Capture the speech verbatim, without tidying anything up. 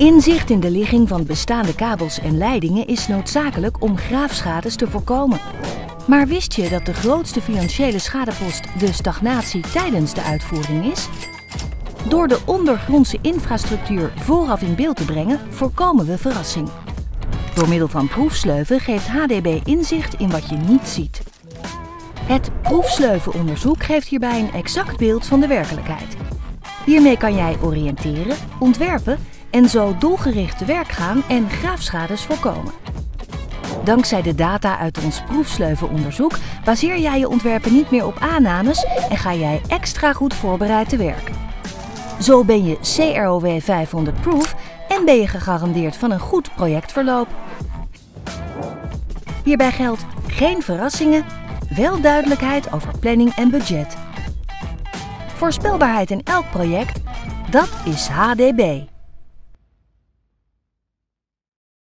Inzicht in de ligging van bestaande kabels en leidingen is noodzakelijk om graafschades te voorkomen. Maar wist je dat de grootste financiële schadepost de stagnatie tijdens de uitvoering is? Door de ondergrondse infrastructuur vooraf in beeld te brengen, voorkomen we verrassing. Door middel van proefsleuven geeft H D B inzicht in wat je niet ziet. Het proefsleuvenonderzoek geeft hierbij een exact beeld van de werkelijkheid. Hiermee kan jij oriënteren, ontwerpen en zo doelgericht te werk gaan en graafschades voorkomen. Dankzij de data uit ons proefsleuvenonderzoek baseer jij je ontwerpen niet meer op aannames en ga jij extra goed voorbereid te werk. Zo ben je C R O W vijfhonderd Proof en ben je gegarandeerd van een goed projectverloop. Hierbij geldt geen verrassingen, wel duidelijkheid over planning en budget. Voorspelbaarheid in elk project, dat is H D B.